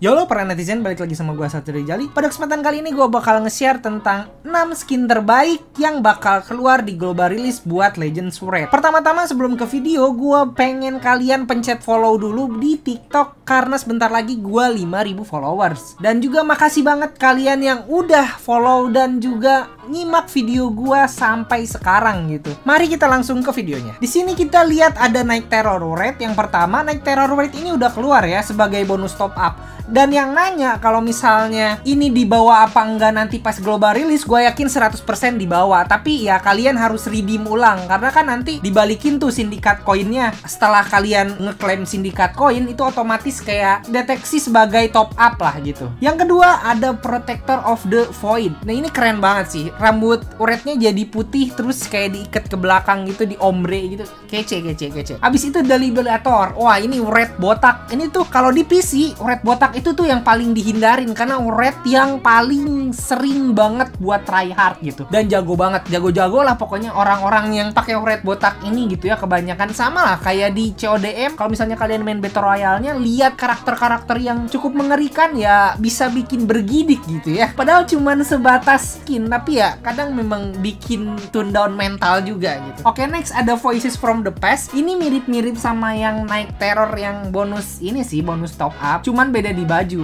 Yolo para netizen, balik lagi sama gue Satria Rizali. Pada kesempatan kali ini gue bakal nge-share tentang 6 skin terbaik yang bakal keluar di global release buat Legends Red. Pertama-tama sebelum ke video, gue pengen kalian pencet follow dulu di TikTok karena sebentar lagi gue 5.000 followers. Dan juga makasih banget kalian yang udah follow dan juga nyimak video gue sampai sekarang gitu. Mari kita langsung ke videonya. Di sini kita lihat ada Night Terror Wraith. Yang pertama, Night Terror Wraith ini udah keluar ya sebagai bonus top up. Dan yang nanya kalau misalnya ini dibawa apa enggak nanti pas global release, gue yakin 100% dibawa. Tapi ya kalian harus redeem ulang, karena kan nanti dibalikin tuh sindikat koinnya. Setelah kalian ngeklaim sindikat koin, itu otomatis kayak deteksi sebagai top up lah gitu. Yang kedua ada Protector of the Void. Nah ini keren banget sih. Rambut uretnya jadi putih, terus kayak diikat ke belakang gitu, di ombre gitu. Kece. Abis itu The Liberator. Wah ini uret botak. Ini tuh kalau di PC uret botak itu tuh yang paling dihindarin karena uret yang paling sering banget buat try hard gitu, dan jago banget, jago-jago lah pokoknya orang-orang yang pakai uret botak ini gitu ya. Kebanyakan sama lah kayak di CODM, kalau misalnya kalian main Battle Royale-nya lihat karakter-karakter yang cukup mengerikan ya bisa bikin bergidik gitu ya, padahal cuman sebatas skin, tapi ya kadang memang bikin tune down mental juga gitu. Oke, next ada Voices from the Past. Ini mirip-mirip sama yang Night Terror yang bonus ini sih, bonus top up, cuman beda di baju,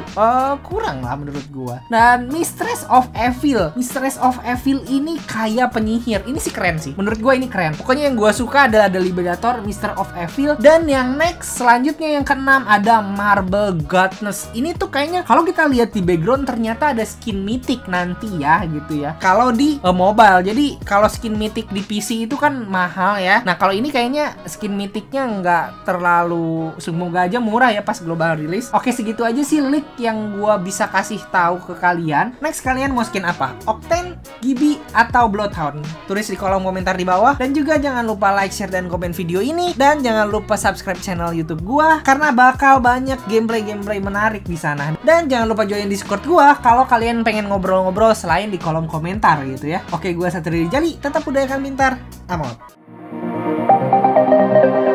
kurang lah menurut gua. Dan Mistress of Evil. Mistress of Evil ini kayak penyihir. Ini sih keren sih, menurut gua ini keren. Pokoknya yang gua suka adalah The Liberator, Mistress of Evil. Dan yang next selanjutnya yang keenam ada Marble Goddess. Ini tuh kayaknya kalau kita lihat di background ternyata ada skin mythic nanti ya gitu ya. Kalau di mobile, jadi kalau skin mythic di PC itu kan mahal ya. Nah kalau ini kayaknya skin mythicnya nggak terlalu, semoga aja murah ya pas global release. Oke segitu aja sih link yang gua bisa kasih tahu ke kalian. Next kalian mau skin apa? Octane, Gibi, atau Bloodhound? Tulis di kolom komentar di bawah. Dan juga jangan lupa like, share, dan komen video ini. Dan jangan lupa subscribe channel YouTube gua karena bakal banyak gameplay menarik di sana. Dan jangan lupa join Discord gua kalau kalian pengen ngobrol-ngobrol selain di kolom komentar gitu ya. Oke, gua Satria Rizali, tetap udayakan pintar. Amot.